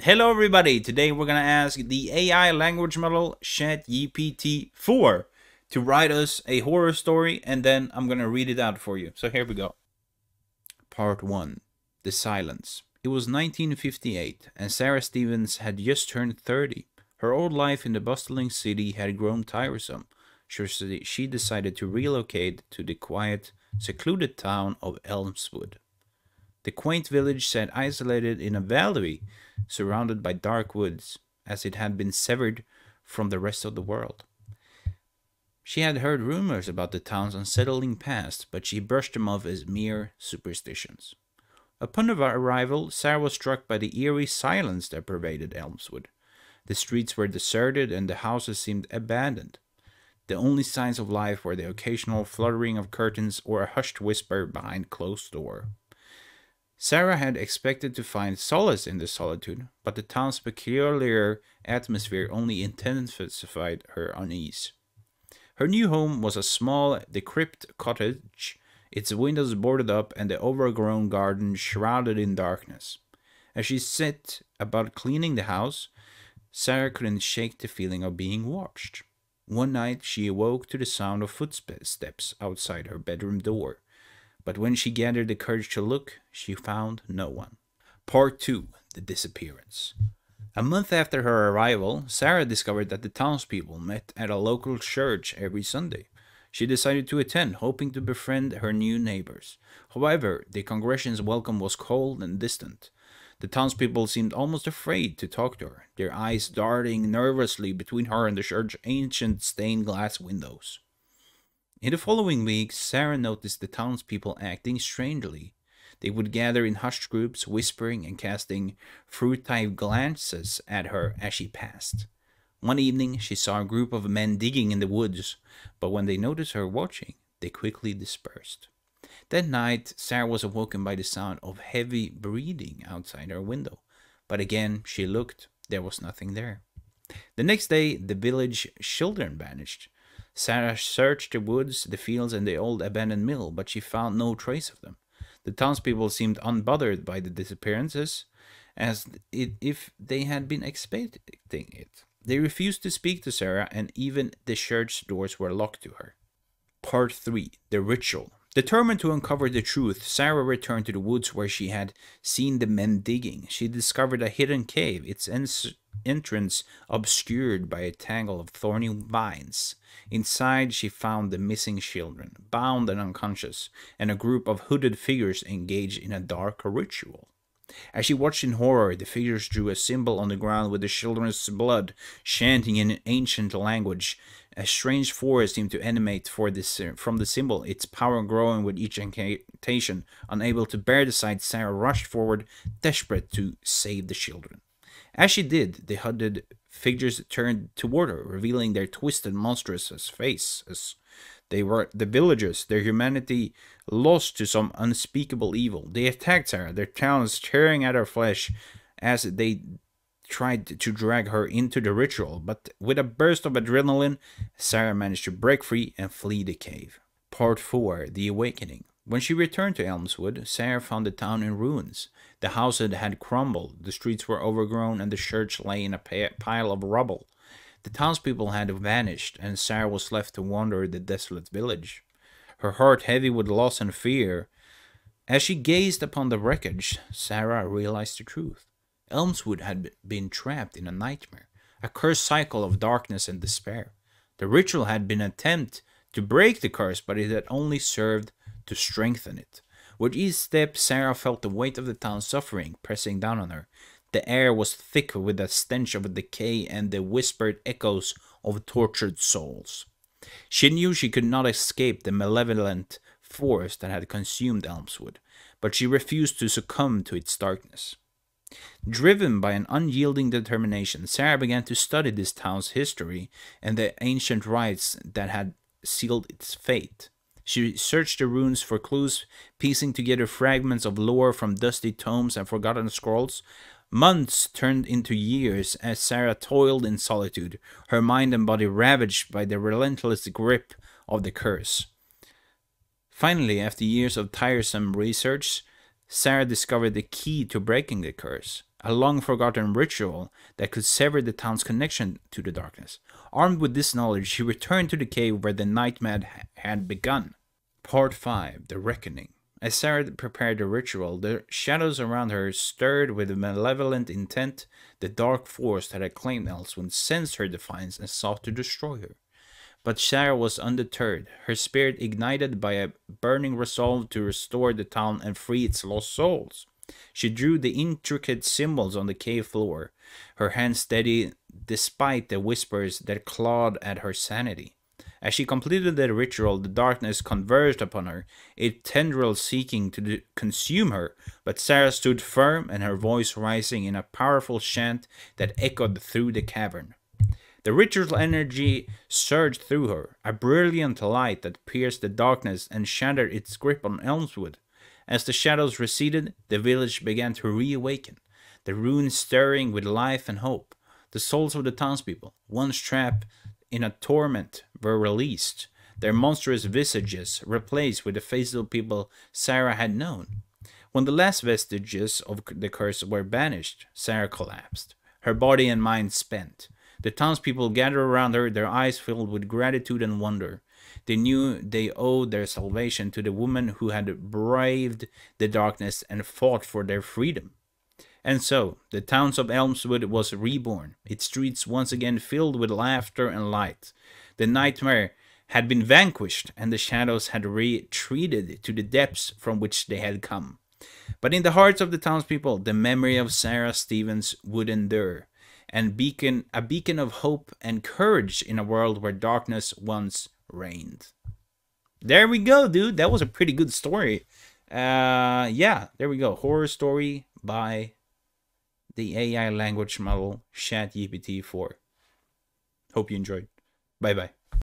Hello everybody, today we're going to ask the AI language model ChatGPT4 to write us a horror story, and then I'm going to read it out for you. So here we go. Part 1. The Silence. It was 1958 and Sarah Stevens had just turned 30. Her old life in the bustling city had grown tiresome. She decided to relocate to the quiet, secluded town of Elmswood. The quaint village sat isolated in a valley, surrounded by dark woods, as it had been severed from the rest of the world. She had heard rumors about the town's unsettling past, but she brushed them off as mere superstitions. Upon her arrival, Sarah was struck by the eerie silence that pervaded Elmswood. The streets were deserted and the houses seemed abandoned. The only signs of life were the occasional fluttering of curtains or a hushed whisper behind closed door. Sarah had expected to find solace in the solitude, but the town's peculiar atmosphere only intensified her unease. Her new home was a small, decrepit cottage, its windows boarded up and the overgrown garden shrouded in darkness. As she set about cleaning the house, Sarah couldn't shake the feeling of being watched. One night she awoke to the sound of footsteps outside her bedroom door. But when she gathered the courage to look, she found no one. Part 2. The Disappearance. A month after her arrival, Sarah discovered that the townspeople met at a local church every Sunday. She decided to attend, hoping to befriend her new neighbors. However, the congregation's welcome was cold and distant. The townspeople seemed almost afraid to talk to her, their eyes darting nervously between her and the church's ancient stained glass windows. In the following weeks, Sarah noticed the townspeople acting strangely. They would gather in hushed groups, whispering and casting furtive glances at her as she passed. One evening, she saw a group of men digging in the woods, but when they noticed her watching, they quickly dispersed. That night, Sarah was awoken by the sound of heavy breathing outside her window, but again, she looked, there was nothing there. The next day, the village children vanished. Sarah searched the woods, the fields, and the old abandoned mill, but she found no trace of them. The townspeople seemed unbothered by the disappearances, as if they had been expecting it. They refused to speak to Sarah, and even the church doors were locked to her. Part 3. The Ritual. Determined to uncover the truth, Sarah returned to the woods where she had seen the men digging. She discovered a hidden cave, its entrance obscured by a tangle of thorny vines. Inside, she found the missing children, bound and unconscious, and a group of hooded figures engaged in a dark ritual. As she watched in horror, the figures drew a symbol on the ground with the children's blood, chanting in an ancient language. A strange force seemed to emanate from the symbol, its power growing with each incantation. Unable to bear the sight, Sarah rushed forward, desperate to save the children. As she did, the hooded figures turned toward her, revealing their twisted, monstrous faces. They were the villagers, their humanity lost to some unspeakable evil. They attacked Sarah, their talons tearing at her flesh as they tried to drag her into the ritual, but with a burst of adrenaline, Sarah managed to break free and flee the cave. Part 4. The Awakening. When she returned to Elmswood, Sarah found the town in ruins. The houses had crumbled, the streets were overgrown, and the church lay in a pile of rubble. The townspeople had vanished, and Sarah was left to wander the desolate village, her heart heavy with loss and fear. As she gazed upon the wreckage, Sarah realized the truth. Elmswood had been trapped in a nightmare, a cursed cycle of darkness and despair. The ritual had been an attempt to break the curse, but it had only served to strengthen it. With each step, Sarah felt the weight of the town's suffering pressing down on her. The air was thick with the stench of decay and the whispered echoes of tortured souls. She knew she could not escape the malevolent force that had consumed Elmswood, but she refused to succumb to its darkness. Driven by an unyielding determination, Sarah began to study this town's history and the ancient rites that had sealed its fate. She searched the ruins for clues, piecing together fragments of lore from dusty tomes and forgotten scrolls. Months turned into years as Sarah toiled in solitude, her mind and body ravaged by the relentless grip of the curse. Finally, after years of tiresome research, Sarah discovered the key to breaking the curse, a long-forgotten ritual that could sever the town's connection to the darkness. Armed with this knowledge, she returned to the cave where the nightmare had begun. Part 5. The Reckoning. As Sarah prepared the ritual, the shadows around her stirred with a malevolent intent. The dark force that had claimed Elmswood sensed her defiance and sought to destroy her. But Sarah was undeterred, her spirit ignited by a burning resolve to restore the town and free its lost souls. She drew the intricate symbols on the cave floor, her hands steady despite the whispers that clawed at her sanity. As she completed the ritual, the darkness converged upon her, a tendril seeking to consume her, but Sarah stood firm and her voice rising in a powerful chant that echoed through the cavern. The ritual energy surged through her, a brilliant light that pierced the darkness and shattered its grip on Elmswood. As the shadows receded, the village began to reawaken, the ruins stirring with life and hope. The souls of the townspeople, once trapped in a torment, were released, their monstrous visages replaced with the faces of people Sarah had known. When the last vestiges of the curse were banished, Sarah collapsed, her body and mind spent. The townspeople gathered around her, their eyes filled with gratitude and wonder. They knew they owed their salvation to the woman who had braved the darkness and fought for their freedom. And so, the town of Elmswood was reborn, its streets once again filled with laughter and light. The nightmare had been vanquished, and the shadows had retreated to the depths from which they had come. But in the hearts of the townspeople, the memory of Sarah Stevens would endure, and a beacon of hope and courage in a world where darkness once reigned. There we go, dude. That was a pretty good story. Yeah, there we go. Horror story by the AI language model ChatGPT4. Hope you enjoyed. Bye-bye.